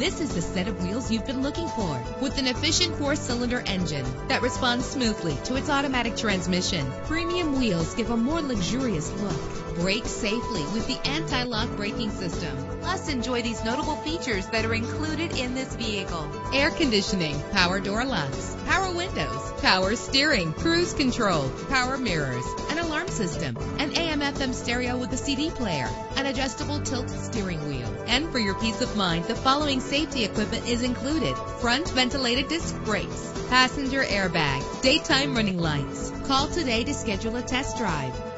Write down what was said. This is the set of wheels you've been looking for, with an efficient 4-cylinder engine that responds smoothly to its automatic transmission. Premium wheels give a more luxurious look. Brake safely with the anti-lock braking system. Plus, enjoy these notable features that are included in this vehicle: air conditioning, power door locks, power windows, power steering, cruise control, power mirrors, an alarm system, an AM/FM stereo with a CD player, an adjustable tilt steering wheel. And for your peace of mind, the following safety equipment is included: front ventilated disc brakes, passenger airbag, daytime running lights. Call today to schedule a test drive.